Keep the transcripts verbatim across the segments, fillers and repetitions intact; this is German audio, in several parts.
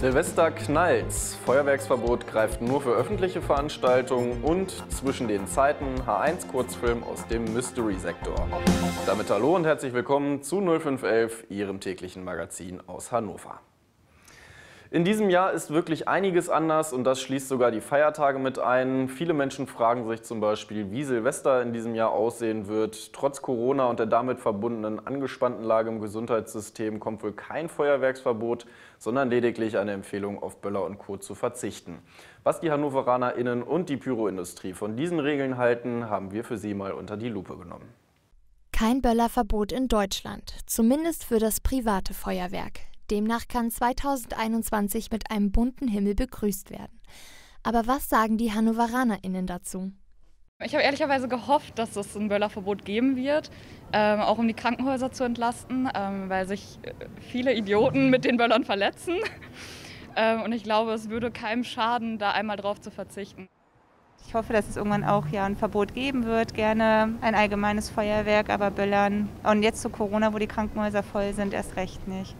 Silvester knallt's. Feuerwerksverbot greift nur für öffentliche Veranstaltungen und zwischen den Zeiten H eins Kurzfilm aus dem Mystery-Sektor. Damit hallo und herzlich willkommen zu null fünf elf, Ihrem täglichen Magazin aus Hannover. In diesem Jahr ist wirklich einiges anders und das schließt sogar die Feiertage mit ein. Viele Menschen fragen sich zum Beispiel, wie Silvester in diesem Jahr aussehen wird. Trotz Corona und der damit verbundenen angespannten Lage im Gesundheitssystem kommt wohl kein Feuerwerksverbot, sondern lediglich eine Empfehlung, auf Böller und Co. zu verzichten. Was die HannoveranerInnen und die Pyroindustrie von diesen Regeln halten, haben wir für Sie mal unter die Lupe genommen. Kein Böllerverbot in Deutschland, zumindest für das private Feuerwerk. Demnach kann zweitausendeinundzwanzig mit einem bunten Himmel begrüßt werden. Aber was sagen die HannoveranerInnen dazu? Ich habe ehrlicherweise gehofft, dass es ein Böllerverbot geben wird, ähm, auch um die Krankenhäuser zu entlasten, ähm, weil sich viele Idioten mit den Böllern verletzen. ähm, und ich glaube, es würde keinem schaden, da einmal drauf zu verzichten. Ich hoffe, dass es irgendwann auch ja ein Verbot geben wird, gerne ein allgemeines Feuerwerk, aber Böllern. Und jetzt zu Corona, wo die Krankenhäuser voll sind, erst recht nicht.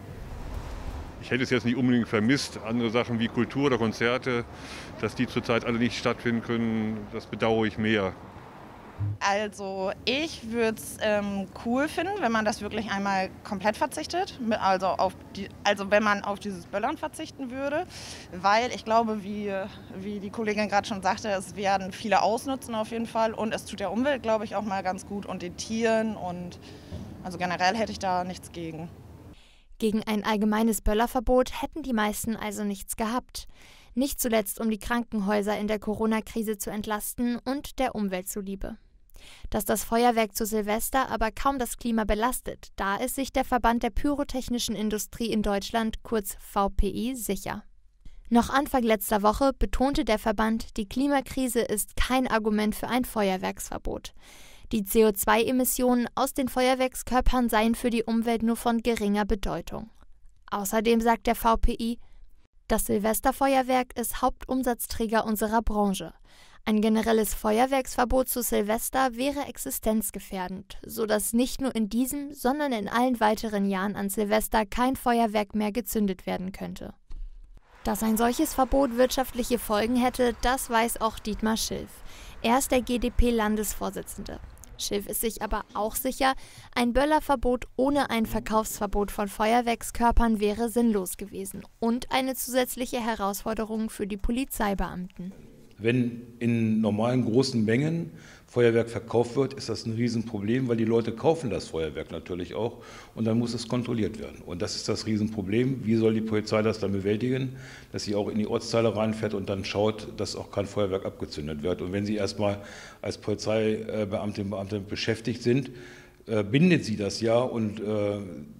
Ich hätte es jetzt nicht unbedingt vermisst, andere Sachen wie Kultur oder Konzerte, dass die zurzeit alle nicht stattfinden können, das bedauere ich mehr. Also ich würde es ähm, cool finden, wenn man das wirklich einmal komplett verzichtet, also, auf die, also wenn man auf dieses Böllern verzichten würde, weil ich glaube, wie, wie die Kollegin gerade schon sagte, es werden viele ausnutzen auf jeden Fall und es tut der Umwelt, glaube ich, auch mal ganz gut und den Tieren und also generell hätte ich da nichts gegen. Gegen ein allgemeines Böllerverbot hätten die meisten also nichts gehabt. Nicht zuletzt, um die Krankenhäuser in der Corona-Krise zu entlasten und der Umwelt zuliebe. Dass das Feuerwerk zu Silvester aber kaum das Klima belastet, da ist sich der Verband der Pyrotechnischen Industrie in Deutschland, kurz V P I, sicher. Noch Anfang letzter Woche betonte der Verband, die Klimakrise ist kein Argument für ein Feuerwerksverbot. Die C O zwei Emissionen aus den Feuerwerkskörpern seien für die Umwelt nur von geringer Bedeutung. Außerdem sagt der V P I, das Silvesterfeuerwerk ist Hauptumsatzträger unserer Branche. Ein generelles Feuerwerksverbot zu Silvester wäre existenzgefährdend, sodass nicht nur in diesem, sondern in allen weiteren Jahren an Silvester kein Feuerwerk mehr gezündet werden könnte. Dass ein solches Verbot wirtschaftliche Folgen hätte, das weiß auch Dietmar Schilff. Er ist der G D P-Landesvorsitzende. Schilff ist sich aber auch sicher, ein Böllerverbot ohne ein Verkaufsverbot von Feuerwerkskörpern wäre sinnlos gewesen und eine zusätzliche Herausforderung für die Polizeibeamten. Wenn in normalen großen Mengen Feuerwerk verkauft wird, ist das ein Riesenproblem, weil die Leute kaufen das Feuerwerk natürlich auch und dann muss es kontrolliert werden. Und das ist das Riesenproblem. Wie soll die Polizei das dann bewältigen, dass sie auch in die Ortsteile reinfährt und dann schaut, dass auch kein Feuerwerk abgezündet wird. Und wenn sie erstmal als Polizeibeamtin und Beamte beschäftigt sind, bindet sie das ja und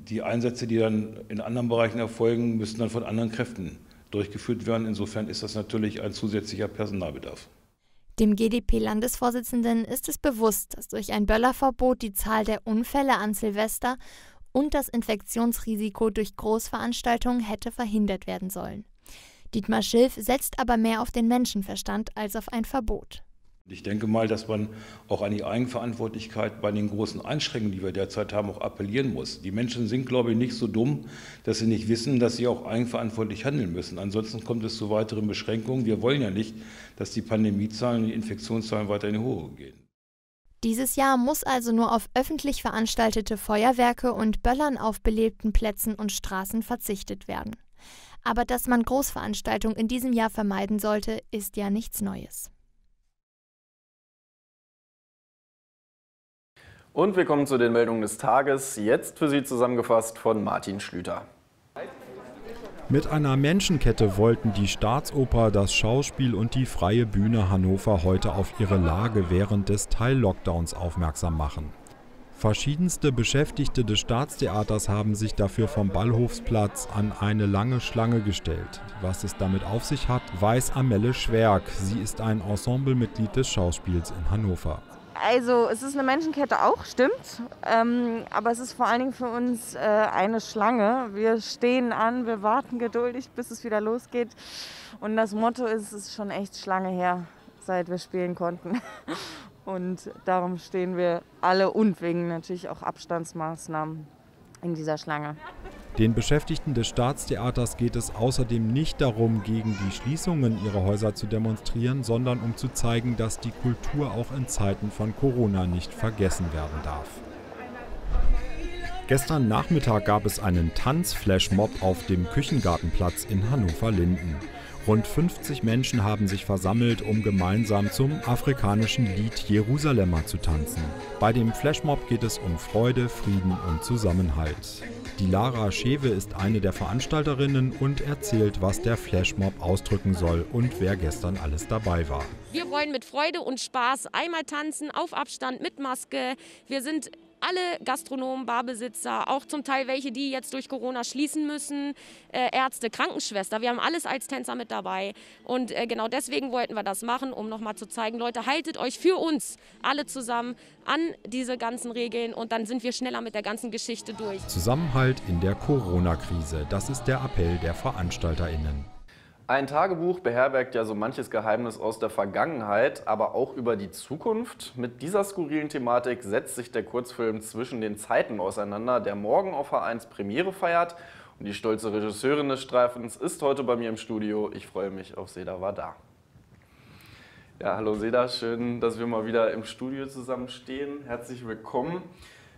die Einsätze, die dann in anderen Bereichen erfolgen, müssen dann von anderen Kräften durchgeführt werden. Insofern ist das natürlich ein zusätzlicher Personalbedarf. Dem G D P-Landesvorsitzenden ist es bewusst, dass durch ein Böllerverbot die Zahl der Unfälle an Silvester und das Infektionsrisiko durch Großveranstaltungen hätte verhindert werden sollen. Dietmar Schilff setzt aber mehr auf den Menschenverstand als auf ein Verbot. Ich denke mal, dass man auch an die Eigenverantwortlichkeit bei den großen Einschränkungen, die wir derzeit haben, auch appellieren muss. Die Menschen sind, glaube ich, nicht so dumm, dass sie nicht wissen, dass sie auch eigenverantwortlich handeln müssen. Ansonsten kommt es zu weiteren Beschränkungen. Wir wollen ja nicht, dass die Pandemiezahlen und die Infektionszahlen weiter in die Höhe gehen. Dieses Jahr muss also nur auf öffentlich veranstaltete Feuerwerke und Böllern auf belebten Plätzen und Straßen verzichtet werden. Aber dass man Großveranstaltungen in diesem Jahr vermeiden sollte, ist ja nichts Neues. Und wir kommen zu den Meldungen des Tages, jetzt für Sie zusammengefasst von Martin Schlüter. Mit einer Menschenkette wollten die Staatsoper, das Schauspiel und die Freie Bühne Hannover heute auf ihre Lage während des Teil-Lockdowns aufmerksam machen. Verschiedenste Beschäftigte des Staatstheaters haben sich dafür vom Ballhofsplatz an eine lange Schlange gestellt. Was es damit auf sich hat, weiß Amelie Schwerk. Sie ist ein Ensemblemitglied des Schauspiels in Hannover. Also es ist eine Menschenkette auch, stimmt, ähm, aber es ist vor allen Dingen für uns äh, eine Schlange. Wir stehen an, wir warten geduldig, bis es wieder losgeht und das Motto ist, es ist schon echt Schlange her, seit wir spielen konnten und darum stehen wir alle und wegen natürlich auch Abstandsmaßnahmen in dieser Schlange. Den Beschäftigten des Staatstheaters geht es außerdem nicht darum, gegen die Schließungen ihrer Häuser zu demonstrieren, sondern um zu zeigen, dass die Kultur auch in Zeiten von Corona nicht vergessen werden darf. Gestern Nachmittag gab es einen Tanzflashmob auf dem Küchengartenplatz in Hannover-Linden. Rund fünfzig Menschen haben sich versammelt, um gemeinsam zum afrikanischen Lied Jerusalema zu tanzen. Bei dem Flashmob geht es um Freude, Frieden und Zusammenhalt. Die Lara Schewe ist eine der Veranstalterinnen und erzählt, was der Flashmob ausdrücken soll und wer gestern alles dabei war. Wir wollen mit Freude und Spaß einmal tanzen, auf Abstand, mit Maske. Wir sind alle Gastronomen, Barbesitzer, auch zum Teil welche, die jetzt durch Corona schließen müssen, äh, Ärzte, Krankenschwester. Wir haben alles als Tänzer mit dabei. Und äh, genau deswegen wollten wir das machen, um nochmal zu zeigen, Leute, haltet euch für uns alle zusammen an diese ganzen Regeln und dann sind wir schneller mit der ganzen Geschichte durch. Zusammenhalt in der Corona-Krise, das ist der Appell der VeranstalterInnen. Ein Tagebuch beherbergt ja so manches Geheimnis aus der Vergangenheit, aber auch über die Zukunft. Mit dieser skurrilen Thematik setzt sich der Kurzfilm Zwischen den Zeiten auseinander, der morgen auf H eins Premiere feiert. Und die stolze Regisseurin des Streifens ist heute bei mir im Studio. Ich freue mich auf Seda Vardar. Ja, hallo Seda, schön, dass wir mal wieder im Studio zusammenstehen. Herzlich willkommen.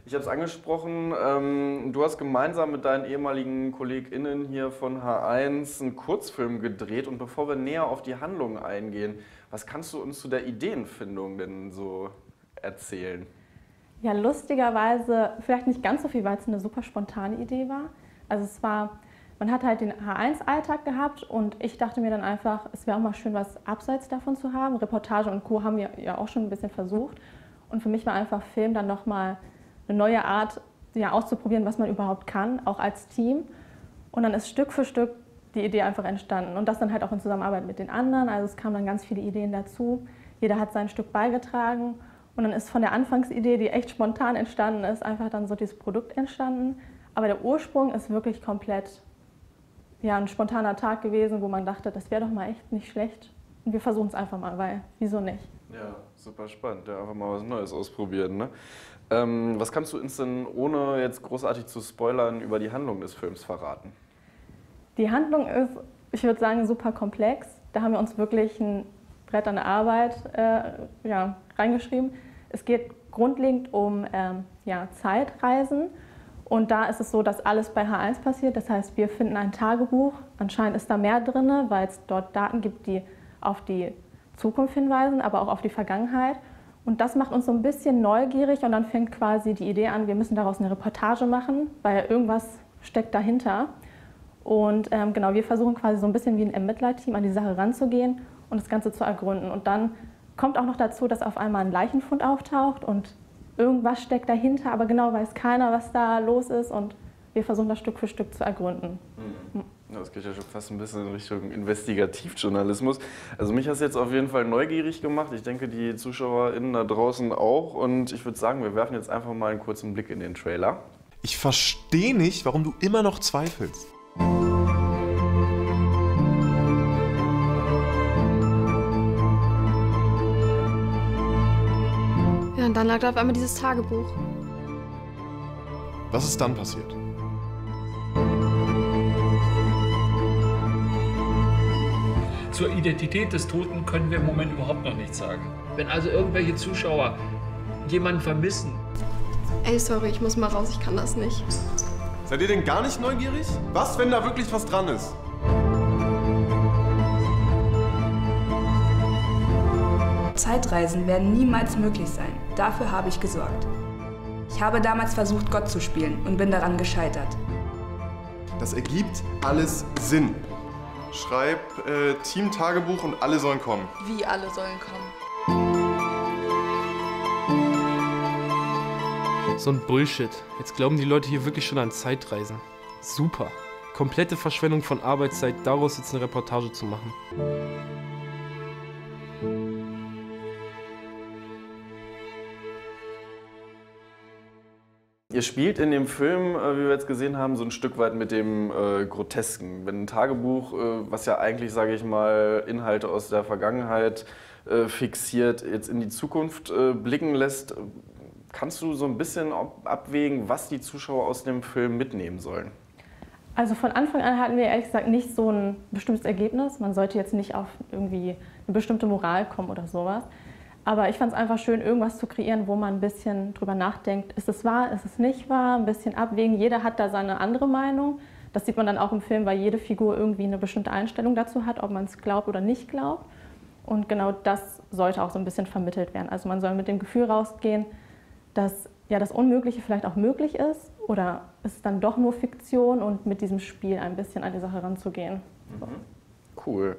Ich habe es angesprochen, ähm, du hast gemeinsam mit deinen ehemaligen KollegInnen hier von H eins einen Kurzfilm gedreht. Und bevor wir näher auf die Handlung eingehen, was kannst du uns zu der Ideenfindung denn so erzählen? Ja, lustigerweise vielleicht nicht ganz so viel, weil es eine super spontane Idee war. Also es war, man hat halt den H eins-Alltag gehabt und ich dachte mir dann einfach, es wäre auch mal schön, was abseits davon zu haben. Reportage und Co. haben wir ja auch schon ein bisschen versucht. Und für mich war einfach Film dann nochmal eine neue Art, ja, auszuprobieren, was man überhaupt kann, auch als Team. Und dann ist Stück für Stück die Idee einfach entstanden. Und das dann halt auch in Zusammenarbeit mit den anderen. Also es kamen dann ganz viele Ideen dazu. Jeder hat sein Stück beigetragen. Und dann ist von der Anfangsidee, die echt spontan entstanden ist, einfach dann so dieses Produkt entstanden. Aber der Ursprung ist wirklich komplett, ja, ein spontaner Tag gewesen, wo man dachte, das wäre doch mal echt nicht schlecht. Und wir versuchen es einfach mal, weil wieso nicht? Ja, super spannend. Ja, einfach mal was Neues ausprobieren, ne? Ähm, was kannst du uns denn, ohne jetzt großartig zu spoilern, über die Handlung des Films verraten? Die Handlung ist, ich würde sagen, super komplex. Da haben wir uns wirklich ein Brett an der Arbeit äh, ja, reingeschrieben. Es geht grundlegend um ähm, ja, Zeitreisen. Und da ist es so, dass alles bei H eins passiert. Das heißt, wir finden ein Tagebuch. Anscheinend ist da mehr drin, weil es dort Daten gibt, die auf die Zukunft hinweisen, aber auch auf die Vergangenheit. Und das macht uns so ein bisschen neugierig und dann fängt quasi die Idee an, wir müssen daraus eine Reportage machen, weil irgendwas steckt dahinter. Und ähm, genau, wir versuchen quasi so ein bisschen wie ein Ermittlerteam an die Sache ranzugehen und das Ganze zu ergründen. Und dann kommt auch noch dazu, dass auf einmal ein Leichenfund auftaucht und irgendwas steckt dahinter, aber genau weiß keiner, was da los ist und wir versuchen das Stück für Stück zu ergründen. Mhm. Das geht ja schon fast ein bisschen in Richtung Investigativjournalismus. Also mich hat es jetzt auf jeden Fall neugierig gemacht. Ich denke, die ZuschauerInnen da draußen auch. Und ich würde sagen, wir werfen jetzt einfach mal einen kurzen Blick in den Trailer. Ich verstehe nicht, warum du immer noch zweifelst. Ja, und dann lag da auf einmal dieses Tagebuch. Was ist dann passiert? Zur Identität des Toten können wir im Moment überhaupt noch nichts sagen. Wenn also irgendwelche Zuschauer jemanden vermissen... Ey, sorry, ich muss mal raus, ich kann das nicht. Seid ihr denn gar nicht neugierig? Was, wenn da wirklich was dran ist? Zeitreisen werden niemals möglich sein. Dafür habe ich gesorgt. Ich habe damals versucht, Gott zu spielen und bin daran gescheitert. Das ergibt alles Sinn. Schreib äh, Team-Tagebuch und alle sollen kommen. Wie alle sollen kommen? So ein Bullshit. Jetzt glauben die Leute hier wirklich schon an Zeitreisen. Super. Komplette Verschwendung von Arbeitszeit, daraus jetzt eine Reportage zu machen. Ihr spielt in dem Film, wie wir jetzt gesehen haben, so ein Stück weit mit dem äh, Grotesken. Wenn ein Tagebuch, äh, was ja eigentlich, sage ich mal, Inhalte aus der Vergangenheit äh, fixiert, jetzt in die Zukunft äh, blicken lässt, kannst du so ein bisschen abwägen, was die Zuschauer aus dem Film mitnehmen sollen? Also von Anfang an hatten wir ehrlich gesagt nicht so ein bestimmtes Ergebnis. Man sollte jetzt nicht auf irgendwie eine bestimmte Moral kommen oder sowas. Aber ich fand es einfach schön, irgendwas zu kreieren, wo man ein bisschen drüber nachdenkt, ist es wahr, ist es nicht wahr, ein bisschen abwägen. Jeder hat da seine andere Meinung. Das sieht man dann auch im Film, weil jede Figur irgendwie eine bestimmte Einstellung dazu hat, ob man es glaubt oder nicht glaubt. Und genau das sollte auch so ein bisschen vermittelt werden. Also man soll mit dem Gefühl rausgehen, dass ja das Unmögliche vielleicht auch möglich ist oder ist es dann doch nur Fiktion und mit diesem Spiel ein bisschen an die Sache ranzugehen. So. Cool.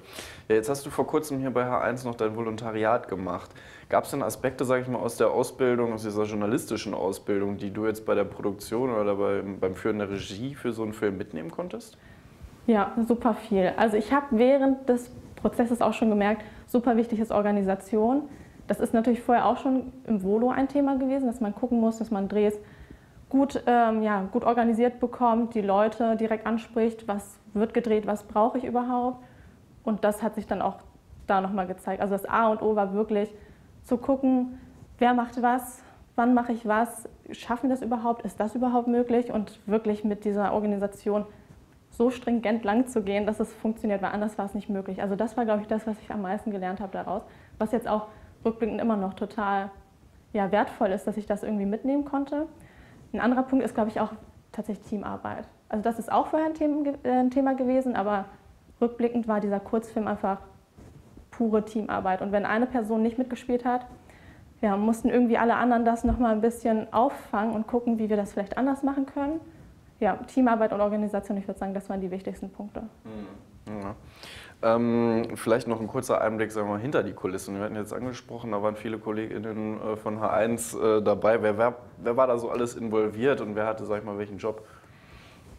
Ja, jetzt hast du vor kurzem hier bei H eins noch dein Volontariat gemacht. Gab es denn Aspekte, sage ich mal, aus der Ausbildung, aus dieser journalistischen Ausbildung, die du jetzt bei der Produktion oder bei, beim Führen der Regie für so einen Film mitnehmen konntest? Ja, super viel. Also ich habe während des Prozesses auch schon gemerkt, super wichtig ist Organisation. Das ist natürlich vorher auch schon im Volo ein Thema gewesen, dass man gucken muss, dass man Drehs gut, ähm, ja, gut organisiert bekommt, die Leute direkt anspricht, was wird gedreht, was brauche ich überhaupt. Und das hat sich dann auch da nochmal gezeigt. Also das A und O war wirklich zu gucken, wer macht was, wann mache ich was, schaffen wir das überhaupt, ist das überhaupt möglich? Und wirklich mit dieser Organisation so stringent lang zu gehen, dass es funktioniert, weil anders war es nicht möglich. Also das war, glaube ich, das, was ich am meisten gelernt habe daraus, was jetzt auch rückblickend immer noch total ja, wertvoll ist, dass ich das irgendwie mitnehmen konnte. Ein anderer Punkt ist, glaube ich, auch tatsächlich Teamarbeit. Also das ist auch vorher ein Thema, äh, ein Thema gewesen, aber rückblickend war dieser Kurzfilm einfach pure Teamarbeit. Und wenn eine Person nicht mitgespielt hat, ja, mussten irgendwie alle anderen das nochmal ein bisschen auffangen und gucken, wie wir das vielleicht anders machen können. Ja, Teamarbeit und Organisation, ich würde sagen, das waren die wichtigsten Punkte. Ja. Ähm, vielleicht noch ein kurzer Einblick, sagen wir mal, hinter die Kulissen. Wir hatten jetzt angesprochen, da waren viele KollegInnen von H eins äh, dabei. Wer, wer, wer war da so alles involviert und wer hatte, sag ich mal, welchen Job?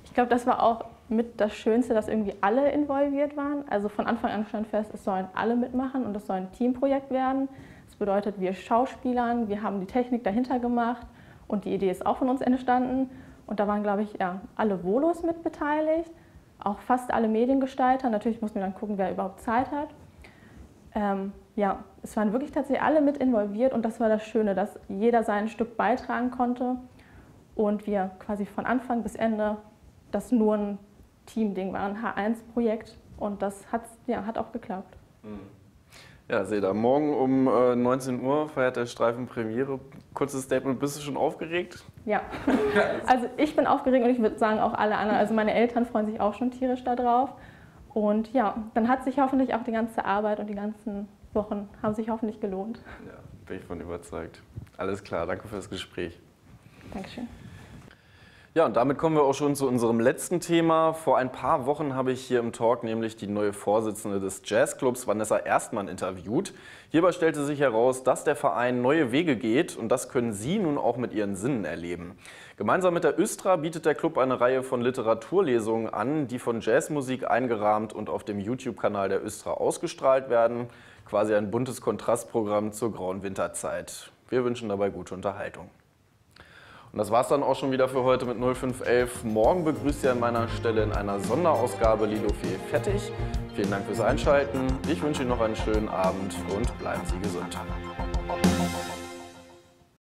Ich glaube, das war auch mit das Schönste, dass irgendwie alle involviert waren. Also von Anfang an stand fest, es sollen alle mitmachen und es soll ein Teamprojekt werden. Das bedeutet, wir Schauspielern, wir haben die Technik dahinter gemacht und die Idee ist auch von uns entstanden. Und da waren, glaube ich, ja, alle Volos mit beteiligt, auch fast alle Mediengestalter. Natürlich muss man dann gucken, wer überhaupt Zeit hat. Ähm, ja, es waren wirklich tatsächlich alle mit involviert und das war das Schöne, dass jeder sein Stück beitragen konnte und wir quasi von Anfang bis Ende das nur ein Teamding war, ein H eins Projekt und das hat, ja, hat auch geklappt. Ja, Seda, morgen um äh, neunzehn Uhr feiert der Streifen Premiere. Kurzes Statement, bist du schon aufgeregt? Ja, also ich bin aufgeregt und ich würde sagen auch alle anderen, also meine Eltern freuen sich auch schon tierisch darauf und ja, dann hat sich hoffentlich auch die ganze Arbeit und die ganzen Wochen haben sich hoffentlich gelohnt. Ja, bin ich von überzeugt. Alles klar, danke für das Gespräch. Dankeschön. Ja, und damit kommen wir auch schon zu unserem letzten Thema. Vor ein paar Wochen habe ich hier im Talk nämlich die neue Vorsitzende des Jazzclubs, Vanessa Erstmann, interviewt. Hierbei stellte sich heraus, dass der Verein neue Wege geht und das können Sie nun auch mit Ihren Sinnen erleben. Gemeinsam mit der Üstra bietet der Club eine Reihe von Literaturlesungen an, die von Jazzmusik eingerahmt und auf dem YouTube-Kanal der Üstra ausgestrahlt werden. Quasi ein buntes Kontrastprogramm zur grauen Winterzeit. Wir wünschen dabei gute Unterhaltung. Und das war es dann auch schon wieder für heute mit null fünf elf. Morgen begrüßt ihr an meiner Stelle in einer Sonderausgabe Lilo Fee Fettig. Vielen Dank fürs Einschalten. Ich wünsche Ihnen noch einen schönen Abend und bleiben Sie gesund.